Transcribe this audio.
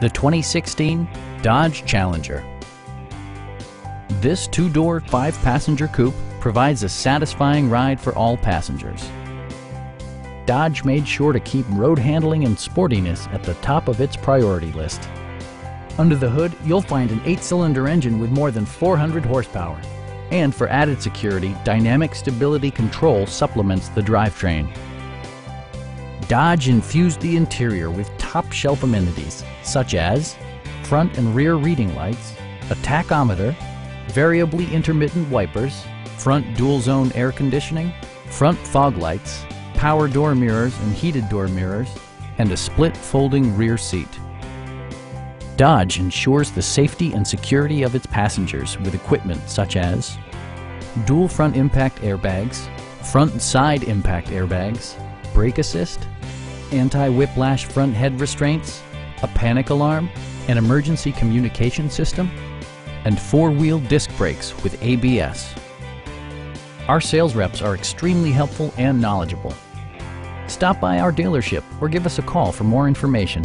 the 2016 Dodge Challenger. This two-door, five-passenger coupe provides a satisfying ride for all passengers. Dodge made sure to keep road handling and sportiness at the top of its priority list. Under the hood, you'll find an 8-cylinder engine with more than 400 horsepower. And for added security, dynamic stability control supplements the drivetrain. Dodge infused the interior with top-shelf amenities such as front and rear reading lights, a tachometer, variably intermittent wipers, front dual-zone air conditioning, front fog lights, power door mirrors and heated door mirrors, and a split folding rear seat. Dodge ensures the safety and security of its passengers with equipment such as dual front impact airbags, front and side impact airbags, brake assist, anti-whiplash front head restraints, a panic alarm, an emergency communication system, and four-wheel disc brakes with ABS. Our sales reps are extremely helpful and knowledgeable. Stop by our dealership or give us a call for more information.